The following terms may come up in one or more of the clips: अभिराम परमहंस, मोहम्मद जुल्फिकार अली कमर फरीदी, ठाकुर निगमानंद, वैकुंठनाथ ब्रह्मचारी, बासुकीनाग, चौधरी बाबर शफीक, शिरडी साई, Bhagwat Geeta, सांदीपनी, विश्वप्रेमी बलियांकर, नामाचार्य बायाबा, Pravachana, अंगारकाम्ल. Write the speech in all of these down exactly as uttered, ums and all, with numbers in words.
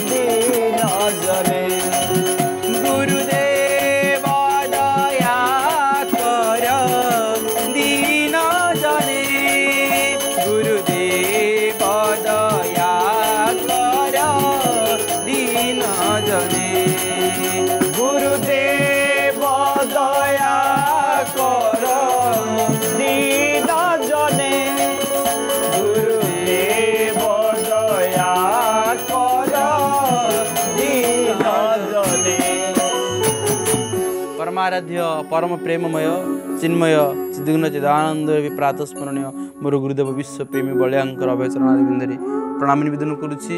दीन जने गुरुदेव दया कर दीन जने गुरुदेव दया कर दीन जने परमाराध्य परम प्रेममय चिन्मय चिद्गुण चिदानंद प्रातः स्मरणीय मोर गुरुदेव विश्व प्रेमी बलियांकर अभयचरणारविंदरे प्रणाम निवेदन करुछि।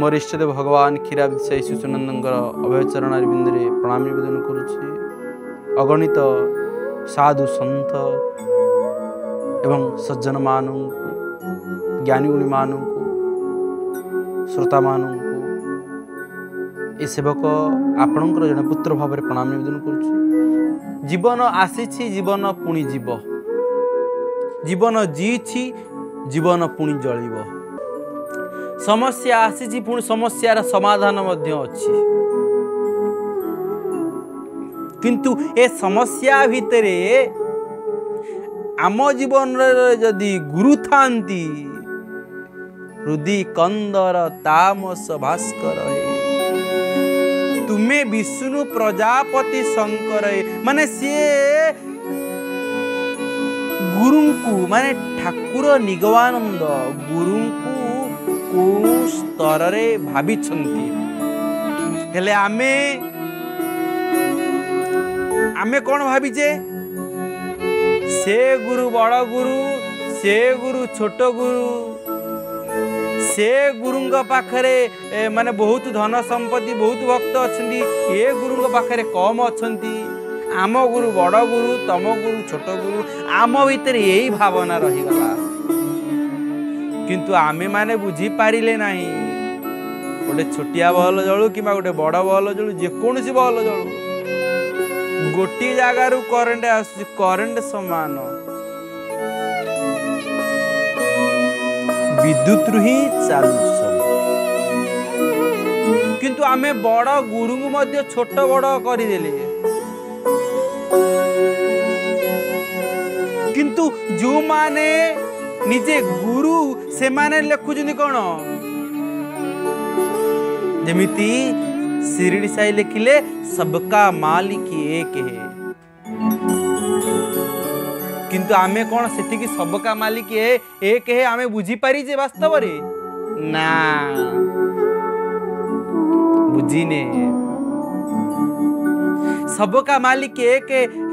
मोर इष्टदेव भगवान क्षीराब्दी शिशुनंदर अभयचरण अरविंद प्रणाम निवेदन करुँच। अगणित साधु सन्त एवं सज्जन मान ज्ञानीगुणी मान श्रोता मान ये सेवक आपणकर जन पुत्र भाव प्रणाम निवेदन करुँच। जीवन आसी जीवन पुणी जीव जीवन जी जीवन पुणी जलिब समस्या आसी पुणी समस्यार समाधान अच्छी किंतु ए समस्या भितर आम जीवन जदि गुरु थांती हृदय कंदर तामस भास्कर तुम्हें विष्णु प्रजापति शंकर माने सी गुरु माने ठाकुर निगमानंद गुरु स्तर रे भावी हेले आमे आमे कौन भावी जे से गुरु बड़ा गुरु से गुरु छोट गुरु से गुरु पाखरे माने बहुत धन संपत्ति बहुत भक्त अच्छी ये गुरु पाखरे कम अच्छी आम गुरु बड़ा गुरु तम गुरु छोट गुरु आम भीतर यही भावना रहीगला किंतु आमे माने बुझी पारिले नहीं गोटे छोटिया बल जलू कि गोटे बड़ बल जलू जेकोसी जे बल जलू गोटे जगारू करेन्ट आस करेन्ट समान विद्युत्रुही चालू किंतु आमे बड़ गुरु मध्य छोट बड़ करदेले किंतु जो माने निजे गुरु से माने लिखुचनी कौन जमीती शिरडी साई लिखिले सबका मालिक एक है किंतु आमे कौन से सबका मालिक है एक है आमे बुझी पारिजे वास्तव रे ना बुझीने सबका मालिक एक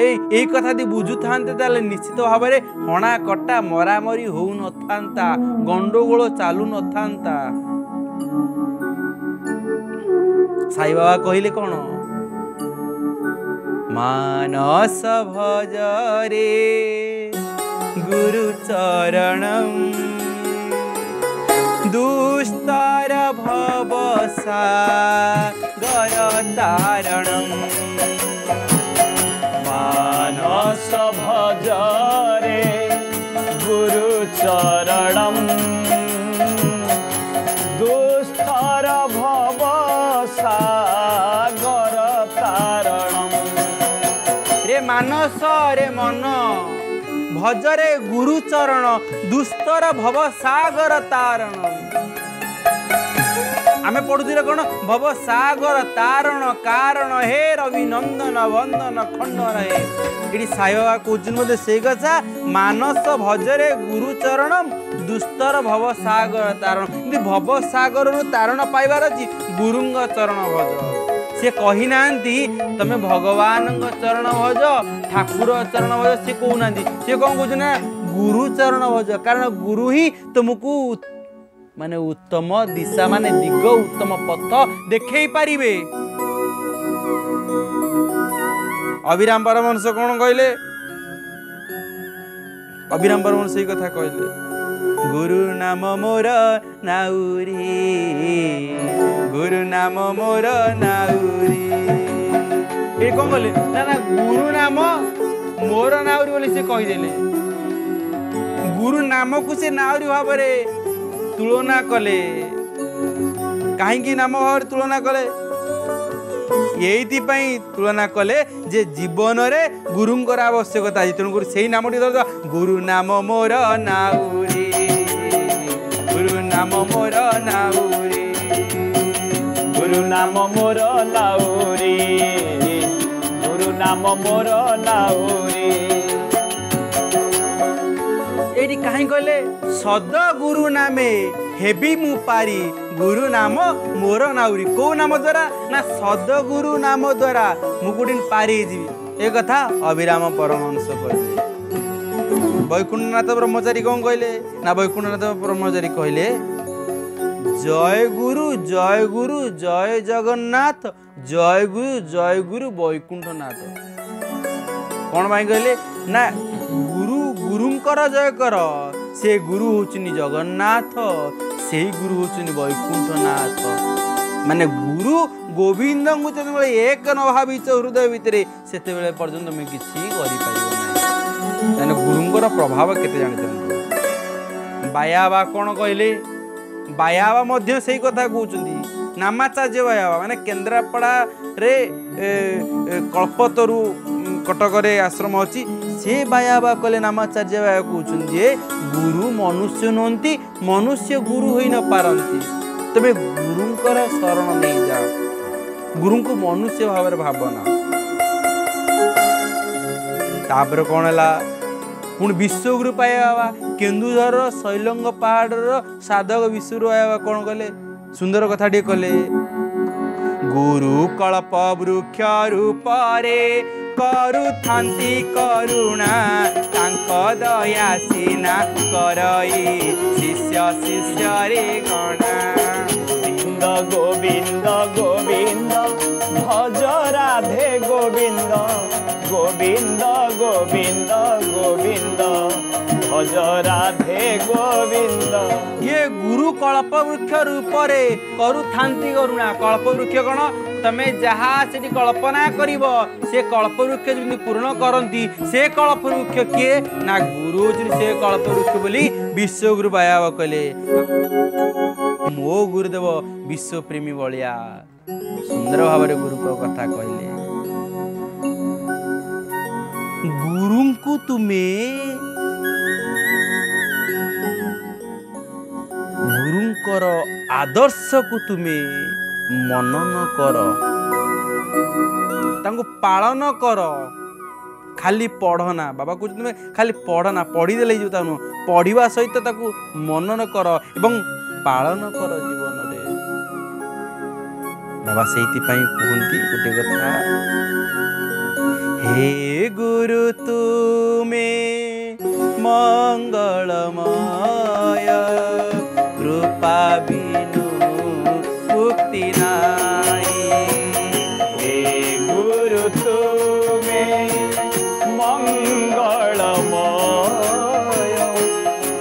एक कथा दी बुझु था निश्चित भाव में हणा कटा मरामरी हो ना गंडगोल चालू ना साई बाबा कहले कौन मानस भजरे गुरु चरण दुस्तर भवसा गर तारणम मानस भजरे गुरु चरणम दुस्तर भवसागर तारणम रे मानस रे मन भजरे गुरु चरण दुस्तर भवसागर तारणम आमे पढ़ुले कौन भव सागर तारण कारण हे रवि नंदन वंदन खंडन हे ये साई बाबा कौन मत से कथा मानस भजरे गुरु चरण दुस्तर भव सागर तारण जी भव सागर तारण पाइबार अच्छी गुरु चरण भज से कही ना तुम भगवान चरण भज ठाकुर चरण भज सी कहना सी कौन कहना गुरु चरण भज कारण गुरु ही तुमको माने उत्तम दिशा माने दिग उत्तम पथ देखे पारिबे। अभिराम परमहंस कौन कहले अभिराम परमहंस ये कथा कहले गुरु नाम मोर नाउरी गुरु नाम मोर नाउरी ये कौन कहले ना ना गुरु नाम मोर नाउरी बोले से कहीदेले गुरु नाम को से नाउरी भाव में तुलना कले कहीं नाम भाव तुलना कले ये तुलना कले जे जीवन रे गुरु आवश्यकता तेणुकर से नाम गुरु नाम मोर नाउरी गुरु नाम मोर नाउरी गुरु नाम मोर नाउरी गुरु नाम मोर नाउरी ये कहीं कहले सद गुरु नामे हेबी मु पारी गुरु नाम मोर नाउरी को नाम द्वारा ना सद गुरु नाम द्वारा मुकुटिन पारी जीवी ए कथा अभिराम परमहंस कहले। वैकुंठनाथ ब्रह्मचारी कौन कहले ना वैकुंठनाथ ब्रह्मचारी कहले जय गुरु जय गुरु जय जगन्नाथ जय गुरु जय गुरु वैकुंठनाथ कौन भाई कहले ना गुरु गुरुंकर जय कर से गुरु होचुनी जगन्नाथ से गुरु होचुनी वैकुंठनाथ माने गुरु गोविंद को जो एक न भावी हृदय भितर से पर्यटन तुम्हें किसी करना गुरुंर प्रभाव के जानी बायाबा कौन कहले बायाबा मध्य से कथा कहते नामाचार्य बायाबा माने केन्द्रापड़ा रे कल्पतरू कटक आश्रम अच्छी से बायाबा कले नामाचार्य बाया कहते जे गुरु मनुष्य नुहति मनुष्य गुरु हो न पारती तेज गुरुंर शरण नहीं जाओ गुरु को मनुष्य भाव में भावना तापर कौन है पुणी विश्वगुरु पायाबा केन्दुधर शैलंग पहाड़ साधक विश्वगुरु पायाबा कौन कले सुंदर कथा टे कले गुरु कल्प वृक्ष रूप करू थांती करुणा तांक दया सीना करई शिष्य शिष्य रे गणा गोविंद गोविंद गोविंद भज राधे गोविंद गोविंद गोविंद गोविंद भज राधे गोविंद। ये गुरु कल्पवृक्ष रूप रे करुथांती करुणा। कल्पवृक्ष कौन तमे जहा से कल्पना करिवो से कल्पवृक्ष जमी पूर्ण करती से कल्पवृक्ष किए ना गुरु से कल्पवृक्ष बोली विश्वगुरु बायाव कले। मो गुरुदेव विश्वप्रेमी बलिया सुंदर भाव गुरु कथा कहले। गुरु को तुमे गुरुंकर आदर्श को तुमे मनन कर तांको पालन कर। खाली पढ़ना बाबा कहते तुम खाली पढ़ना पढ़ीदे जो नु पढ़ा सहित ताकू मनन कर एवं पालन कर जीवन रे। बाबा से कहती गोटे कथा हे गुरु तुमे मंगलमय कृपा बिनु मुक्ति नाई। हे गुरु तुमे मंगलमय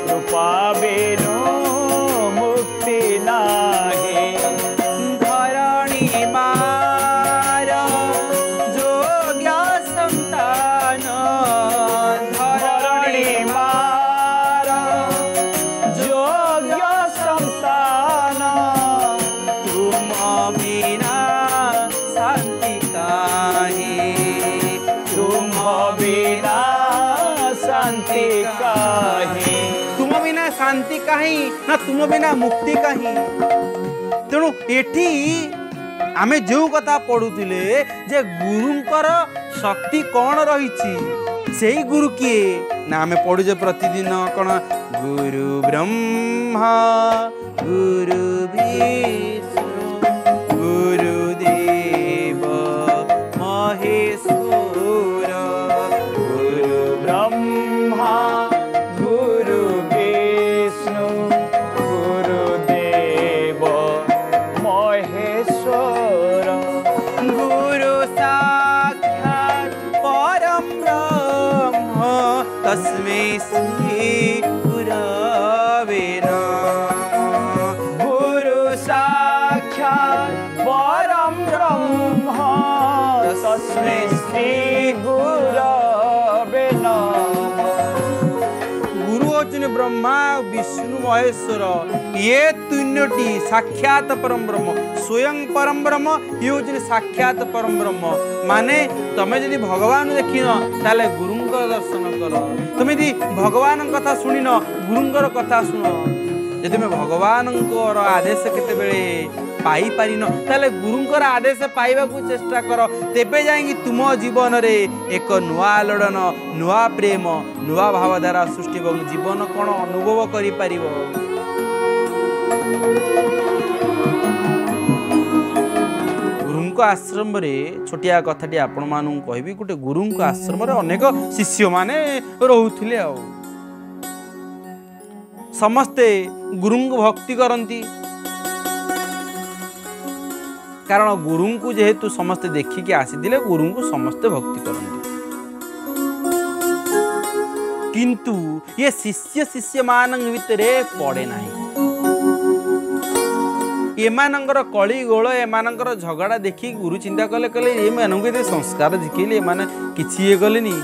कृपा बिनु मुक्ति नाई। धरणी मार जोग्या संतान शांति काहे ना तुम बिना मुक्ति काहे। तेणु एठी आमे जो कथा पढ़ुले जे गुरुंकर शक्ति कौन रही से गुरु किए ना आमे पढ़ुजे प्रतिदिन कौन गुरु ब्रह्मा गुरु विष्णु गुरुदेव महेश्वर। गुरु ब्रह्मा तस्मै श्री गुरवे नमः। गुरु साक्षात् परम ब्रह्म तस्मै श्री गुरवे नमः। गुरु अर्जुन ब्रह्मा विष्णु महेश्वर ये तीनोटी साक्षात परम ब्रह्म। स्वयं परम ब्रह्म ये हूँ साक्षात परम ब्रह्म। माने तमें यदि भगवान देखिन ताले गुरु दर्शन कर। तुम यदि भगवान कथा शुणिन गुरुंर कथा शुण जो तुम भगवान आदेश केतबेले पाई पारिन ताले गुरुंर आदेश पाइबा को चेष्टा कर। तेबे जाएंगी तुम जीवन रे एक नुआ लड़न नुआ प्रेम नुआ भावधारा सृष्टि जीवन कौन अनुभव करि पारिबो। आश्रम रे छोटिया कथाटी आपण मानू कहबी गोटे गुरु आश्रम रे अनेक शिष्य माने रोहुथिले आ समस्ते गुरु भक्ति करती कारण गुरु को जेहेतु समस्ते देखिके आसीदिले गुरु को समस्ते भक्ति करती। किंतु ये शिष्य शिष्य मान भितरे पड़े नहीं। एमानंकर कली गोल एमानंकर झगड़ा देखी गुरु चिंता कले कले ये संस्कार देखिले किसी ये गले नहीं।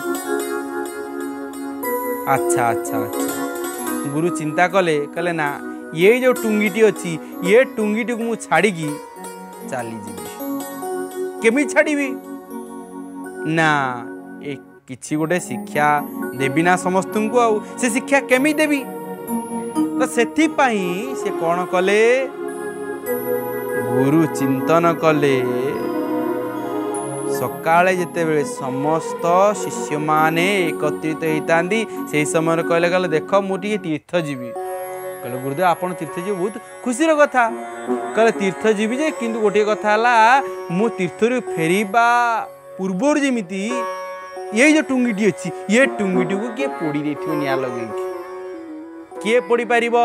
अच्छा अच्छा अच्छा गुरु चिंता कले कले ना ये जो टुंगीटी अच्छी ये टुंगीटी को मुझे छाड़ी चली जी केमी छाड़ी ना ये किसी गोटे शिक्षा देवी ना समस्त को आउ से शिक्षा केमी देवी। तो से कौन कले गुरु चिंतन कले। सकाले जिते समस्त शिष्य माने एकत्रित होता से समय कहले कहले देख मुझे तीर्थ जीवी। कहले गुरुदेव आपन तीर्थ जी बहुत खुशी कथा। कहले तीर्थ जीवी जे कि गोटे कथा मु तीर्थरू फेरवा पूर्वर जमी ये जो टुंगीटी अच्छी ये टुंगीटी को किए पोड़ी देथियो निया लगे किए पोड़ी पारिबो।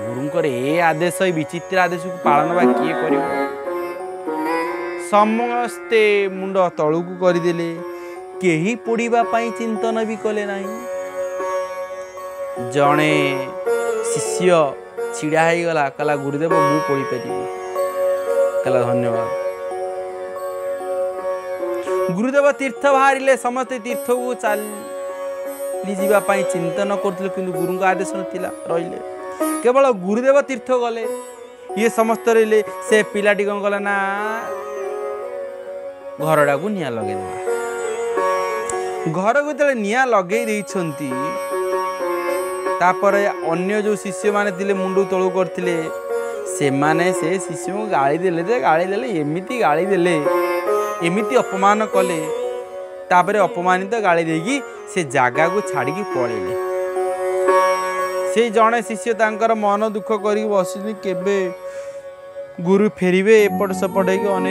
गुरुंकर ए आदेश विचित्र आदेश को पालन बा किए कर समस्ते मुंड तलू को करदे केही पोड़ीबा चिंतन भी कले ना। जड़े शिष्य छिड़ा हो गला कहला गुरुदेव मु पढ़ी पारि कहला धन्यवाद। गुरुदेव तीर्थ बाहर समस्ते तीर्थ को चली जावाई चिंतन करूँ कि गुरु आदेश ना रे केवल गुरुदेव तीर्थ गले ये समस्त रे से पिलाटी कौन कला ना घरटा को निआ लगे घर को जो निआ लगे अन्य जो शिष्य मैंने मुंडू तलू करते से माने से शिष्य को गाड़ी देले गाड़ी देले एमती गाड़ी देले एमती अपमान कले तापर अपमानित गाड़ी देकी से जगह को छाड़ी पड़े से जड़े शिष्य तांकर मन दुख कर बस के गुरु फेरबे एपट सेपट हो अन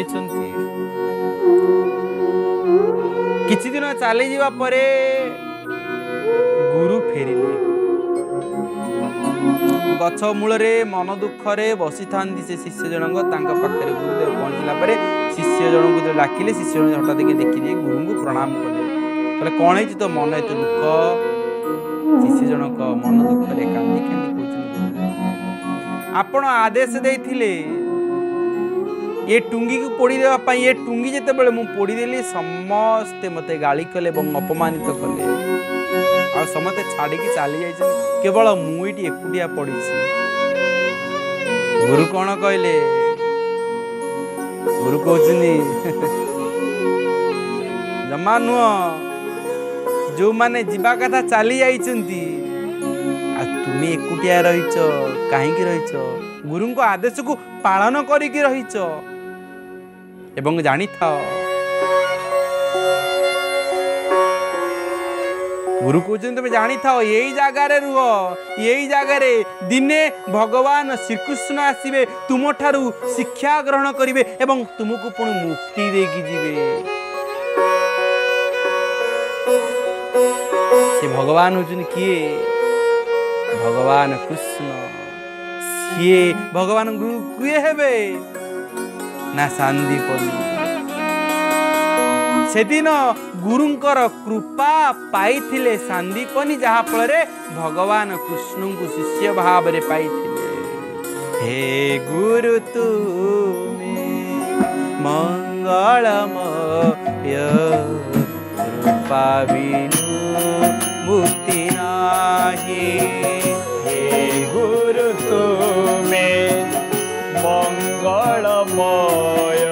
किसी दिन चली जावा परे गुरु फेरिले गछ मूल रे मन दुख रे बसी था से शिष्य जनक पाखे गुरुदेव पहुँचला शिष्य जन को डाकिले शिष्य जन हटा देखिए देखिए गुरु को प्रणाम कले बोले कौन है तो मन एत दुख शिष्य जनक मन दुख रे कांदी कांदी आपण आदेश देथिले ये टुंगी को पोड़ी देवा ये टुंगी जिते बड़े मुझे पोड़देली समस्ते मते गाली कले अपमानित कले आ समस्ते छाड़ी चली जा केवल मुझे एकुटिया पड़ी गुरु कौन कहले गुरु कहउछनी जमा नुह जो माने जीवा कथा चली जा तुम्हें एकुटिया रही कहीं रहीच गुरु को आदेश को पालन करिकी रहीच एवं जानी था गुरु कहते तुम जानी था यही जगार रुह यही जगार दिने भगवान श्रीकृष्ण आसवे तुम ठारू शिक्षा ग्रहण करेंगे एवं तुमको पुणी मुक्ति देगी जीवे से भगवान हूँ किए भगवान कृष्ण सीए भगवान गुरु किए हेबे ना शांति से दिन गुरुंकर कृपा पाई सांदीपनी जहा फल भगवान कृष्ण को शिष्य भाव रे पाई हे गुरु तू मंगलमय कृपा बिनु मुक्ति नाही हे गुरु तुमे मंगलमय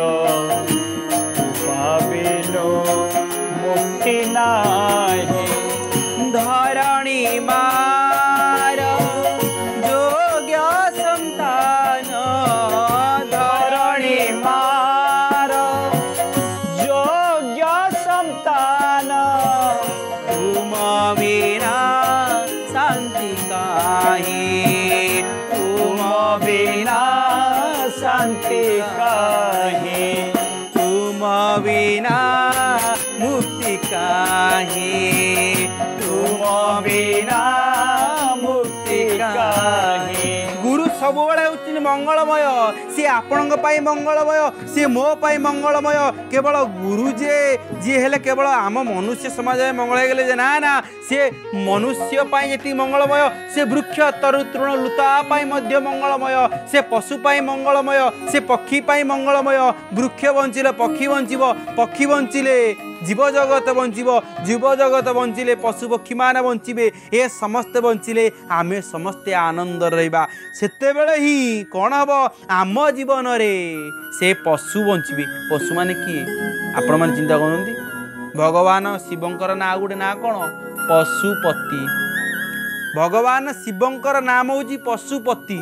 कृपा बिनु मुक्ति नाही धरणी मार योग्य संतान धरणी मार योग्य संतान तुम बिना शांति काहे तुम बिना शांति काहे तुम बिना मुक्ति काहे तुम बिना मुक्ति काहे गुरु सब बेले मंगलमय सी आपण मंगलमय सी मो पाई मंगलमय केवल गुरु जे जी हेले केवल आम मनुष्य समाज में मंगल हो गले ना ना सी मनुष्य जी मंगलमय से वृक्ष तरु तृण लुतापाई मंगलमय से पशुपाई मंगलमय से पक्षीपाई मंगलमय वृक्ष बंचिले पक्षी बंचिब पक्षी बंचिले जीव जगत बंचिब जीव जगत बंचिले पशु पक्षी माने बंचिबे ए समस्ते बंचिले आमे समस्ते आनंद रहिबा सेतेबेले ही कौन हम आम जीवन रे से पशु बंचिबे पशु माने किए आपण माने चिंता करनती भगवान शिवंकर ना गोटे ना कौन पशुपति भगवान शिवंकर नाम होउची पशुपति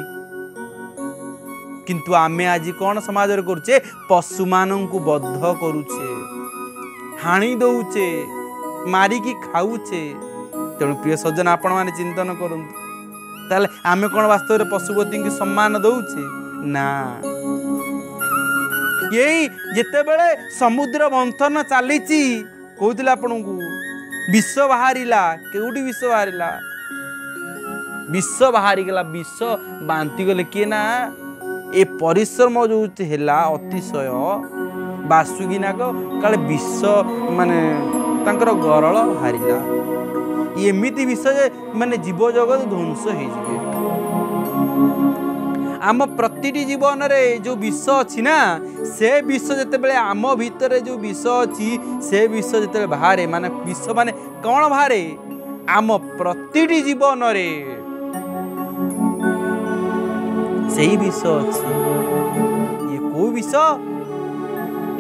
किंतु आमे आज कौन समाज रे करछे पशु माननकु बद्ध करूछे हाणी दौचे मारिकी खाऊचे तेणु प्रिय सज्जन आपण माने चिंतन करंतु ताले आमे कौन वास्तव में पशुपति की सम्मान दौचे ना यही जिते बेले समुद्र मंथन चली कहते आपण को विष बाहरिला केउटी विष बाहरिला विष बाहरी गला विष बांती गले किए ना ए परिश्रम जो हैला अतिशय बासुकीना काले विष मान गरल हारिला एमती विषय माने जीव जगत ध्वंस हो आम प्रति जीवन में जो विष अच्छी ना से विष जिते आम भितर जो विष अच्छी से विष जिते बाहर माने विष माने कौन बाहर आम प्रति जीवन से विष अच्छी ये को विष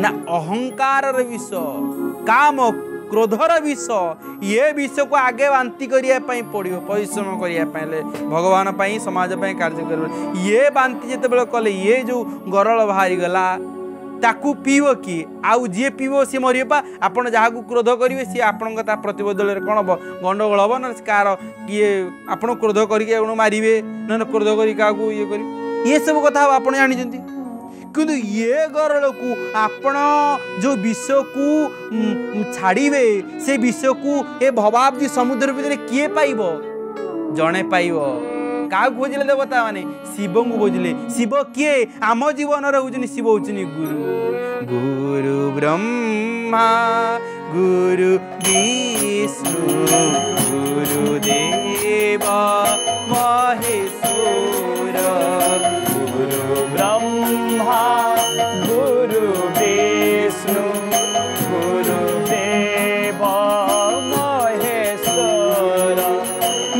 ना अहंकार विष काम क्रोधर विष ये विष को आगे बांति करने पड़ो परिश्रम करने भगवान समाज कार्य कर ये बांति जिते बड़े कले ये जो गरल बाहरी गला ताकू पीव कि आउ जी पीव सी मरबा आपड़ जहाँ क्रोध करेंगे सी आपणता प्रतिबदल कौन हम गंडगोल हम ना कार किए आप क्रोध करके मारे ना क्रोध कर ये कर ये सब कथा आप जानते किंतु ये गरल को आपण जो विष को छाड़े से विष को ये भवाब्दी समुद्र भितर किए पाइब जड़े पाइब क्या खोजिले देवता माने शिव को खोजिले शिव किए आम जीवन रोचन शिव हो गुरु गुरु ब्रह्मा गुरु विष्णु गुरुदेव महेश्वर गुरु ब्रह्मा गुरु विष्णु गुरुदेव महेश्वर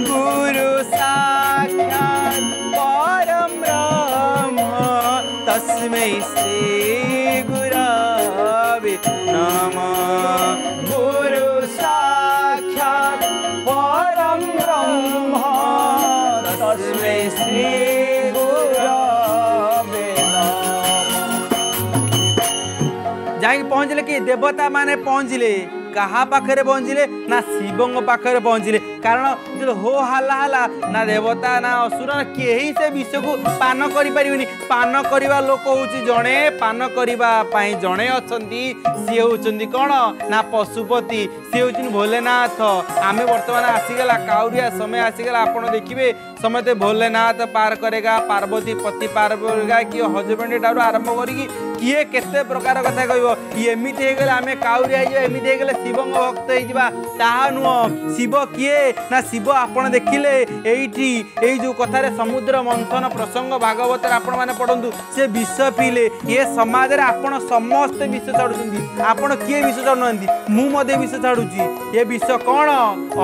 गुरु साक्षात् परम ब्रह्म तस्मै श्री गुरवे नमः गुरु साक्षात् परम ब्रह्म तस्मै श्री पहुँचले कि देवता माने पहुँचले कहा पाखे पहुँचले ना शिवों पाखे पहुँचले कारण जो हो हाला हाला ना देवता ना असुर कहीं से विष को पान करें पान करवा लोक हूँ जड़े पान करने जड़े अच्छा सी हूँ कौन ना पशुपति सी हूँ भोलेनाथ आम बर्तमान आसीगला काउरिया समय आसीगला आपड़ देखिए समस्ते भोलेनाथ पार करेगा पार्वती पति पार करेगा कि हजबेंड ठार आरंभ कर किए केते प्रकार कथा कह एमती आम काउरी एमती शिव भक्त हो नुह शिव किए ना शिव आप देखिले एठी जो कथार समुद्र मंथन प्रसंग भागवत आपण मैंने पढ़ू से विष पीले ये समाज में आपड़ समस्ते विष छाड़ुंट आपड़ किए विष छाड़ना मुझे विष छाड़ुची ये विष कौन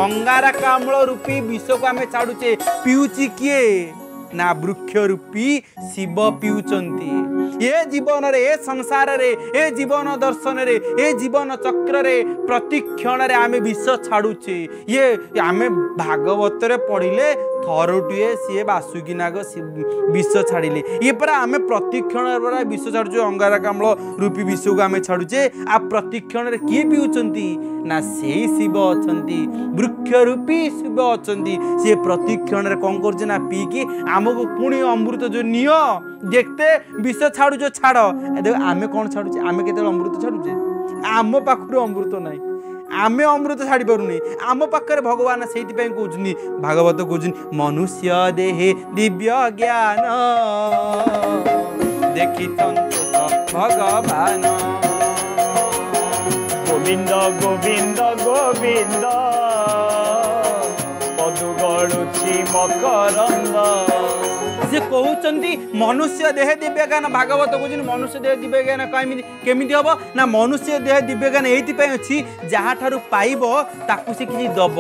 अंगारकाम्ल रूपी विष को आम छाड़ुचे पीऊची किए ना वृक्ष रूपी शिव पीउचंती ये जीवन रे ए संसार रे ए जीवन दर्शन रे ए जीवन चक्र रे प्रतिक्षण रे आमे विष छाड़ुचे ये आमे भागवत रे पढ़िले थरटुए सी बासुकीनाग विष छाड़िले ये परा आमे प्रतिक्षण रे विष छाड़ुचे अंगारकाम्ल रूपी विष को आमे छाड़ुचे आ प्रतिक्षण रे किए पीउचंती ना से शिव अछंती वृक्ष रूपी शिव अछंती से प्रतिक्षण रे कोन करजे ना पी की आमको पुणी अमृत जो नियो देखते विष छाड़ू जो छाड़ देख आम कौन छाड़ुचे आम के अमृत छाड़ुचे आम पाखर अमृत ना आम अमृत छाड़ी पारनी आम पाखे भगवान से कहते भागवत कहते मनुष्य देहे दिव्य ज्ञान देखी भगवान गोविंद गोविंद गोविंद से कहते मनुष्य देह दिव्य ज्ञान भागवत कहते मनुष्य देह दिव्य ज्ञान कमी केमी हम ना मनुष्य देह दिव्य ज्ञान ये अच्छी जहाँ ठार पाइब ताकू से किसी दब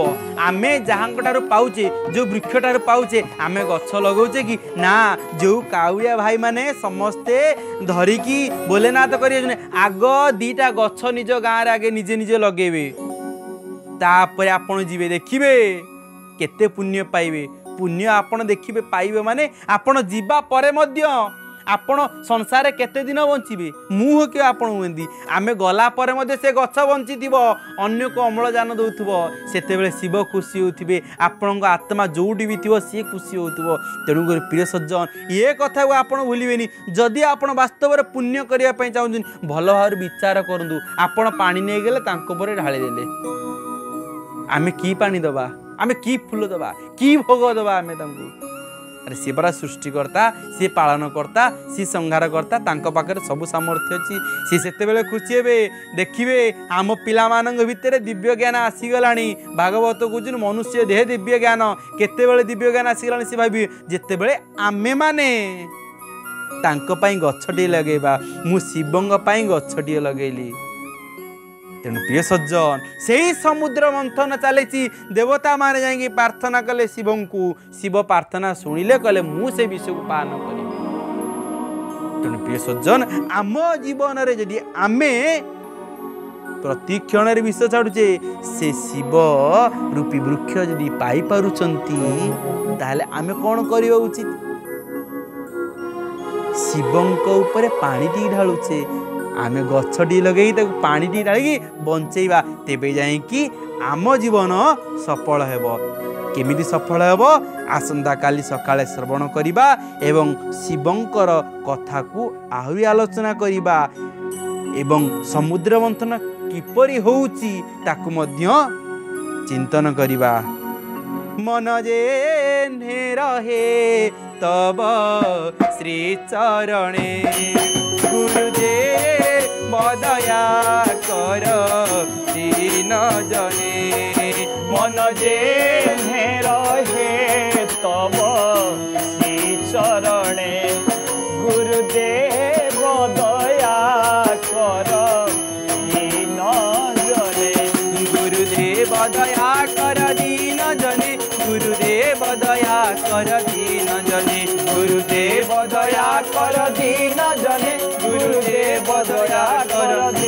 आम जहाँ ठार पाचे जो वृक्ष ठार पाचे आम गछ लगे कि ना जो काउरिया भाई मैंने समस्ते धरिकी भोलेनाथ कर आग दीटा गछ निज गाँव आगे निजे निजे लगे तापर आपड़ जी देखिए केते पुण्य पाइबे पुण्य आपण देखिए पाइबे माने आपण जीवा परे मध्य आपण संसार केते दिन बंचीबे मुह के आपण हुएंदी आमे गला परे मध्य से गछ बंची थिबो अन्य को अम्लजान दउथबो सेते बेले शिव खुशी होथिबे आपण को आत्मा जोडी भी थिबो सी खुशी होथबो तेणु कर प्रिय सज्जन ये कथा को आपण भूलिबेनी जदी आपण वास्तव रे पुण्य करिया पई चाहुन भलो भाव विचार करंदु आपण पानी नै गेले तांको परे ढाले देले आमे की पानी दबा आमे की फूल दबा की भोग दबा आमे तमको अरे सी परा सृष्टिकर्ता सी पालनकर्ता सी संहारकर्ता सब सामर्थ्य अच्छी सी से खुशी हे देखिए आम पिला भितर दिव्य ज्ञान आसीगला। भागवत कहते मनुष्य देह दिव्य ज्ञान केतबले दिव्य ज्ञान आसीगला सी भाव जिते बड़े आमे माने गछटे लगेबा मु शिवंग गछटे लगेली। तेणु प्रिय सज्जन से ही समुद्र मंथन चली देवता माने जाएंगे प्रार्थना कले शिवं को शिव प्रार्थना शुणिले कले मुझे विष को पान करी। तेणु प्रिय सज्जन आम जीवन जदि आमे प्रति क्षण विष छाड़ुचे से शिव रूपी वृक्ष जदि पाई पारुचंती ताले आमे कौन करिवा उचित? शिवंक ऊपर पानी टी ढालुचे आम गच्छटी लगे पानी टी ढाली बंचेवा तेबे जाए कि आम जीवन सफल हेब। केमिति सफल हेब? आसंता काली सकाळे श्रवण करिबा एवं शिवंकर कथा को आहुरी आलोचना करिबा एवं समुद्र मंथन किपरि होउची ताकु मध्य चिंतन करिबा। मन जे ने रहे तब श्री चरणे गुरुजे मदया कर दीन जने। मन जे रहे तब श्री चरणे गुरुजे मदया कर दीन जने। गुरुजे मदया कर दीन जने। गुरुदेव दया कर दीन जने। गुरुदेव दया कर दीन जने। गुरुदेव दया कर